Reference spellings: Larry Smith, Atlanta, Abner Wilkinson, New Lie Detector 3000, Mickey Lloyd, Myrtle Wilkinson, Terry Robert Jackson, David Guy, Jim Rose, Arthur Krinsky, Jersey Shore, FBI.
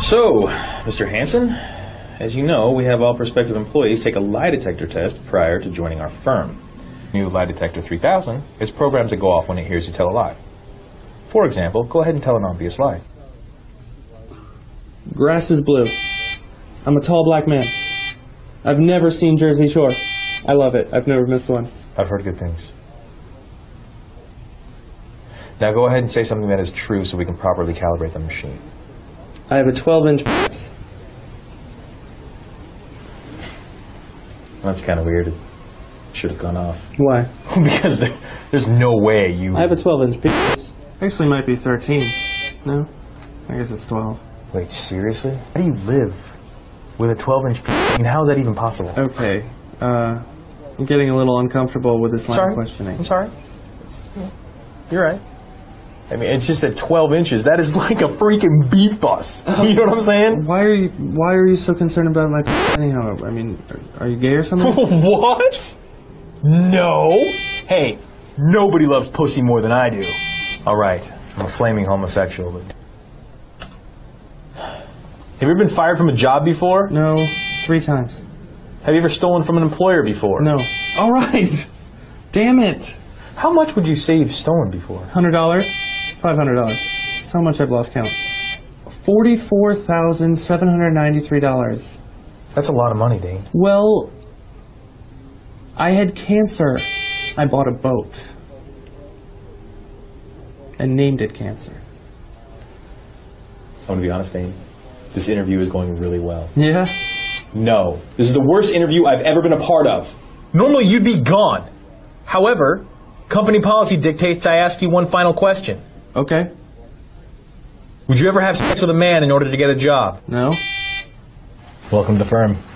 So, Mr. Hansen, as you know, we have all prospective employees take a lie detector test prior to joining our firm. New Lie Detector 3000 is programmed to go off when it hears you tell a lie. For example, go ahead and tell an obvious lie. Grass is blue. I'm a tall black man. I've never seen Jersey Shore. I love it. I've never missed one. I've heard good things. Now go ahead and say something that is true so we can properly calibrate the machine. I have a 12-inch penis. That's kind of weird. It should have gone off. Why? Because there's no way you... I have a 12-inch penis. Actually, it might be 13. No? I guess it's 12. Wait, seriously? How do you live with a 12-inch penis? I mean, how is that even possible? Okay, I'm getting a little uncomfortable with this line of questioning. I'm sorry. You're right. I mean, it's just that 12 inches, that is like a freaking beef bus. You know what I'm saying? Why are you so concerned about my p anyhow? I mean, are you gay or something? What? No. Hey, nobody loves pussy more than I do. All right, I'm a flaming homosexual. But... have you ever been fired from a job before? No, 3 times. Have you ever stolen from an employer before? No. All right. Damn it. How much would you say you've stolen before? $100. $500. That's how much I've lost count. $44,793. That's a lot of money, Dane. Well, I had cancer. I bought a boat and named it Cancer. I'm gonna be honest, Dane. This interview is going really well. Yeah? No. This is the worst interview I've ever been a part of. Normally, you'd be gone. However, company policy dictates I ask you one final question. Okay. Would you ever have sex with a man in order to get a job? No. Welcome to the firm.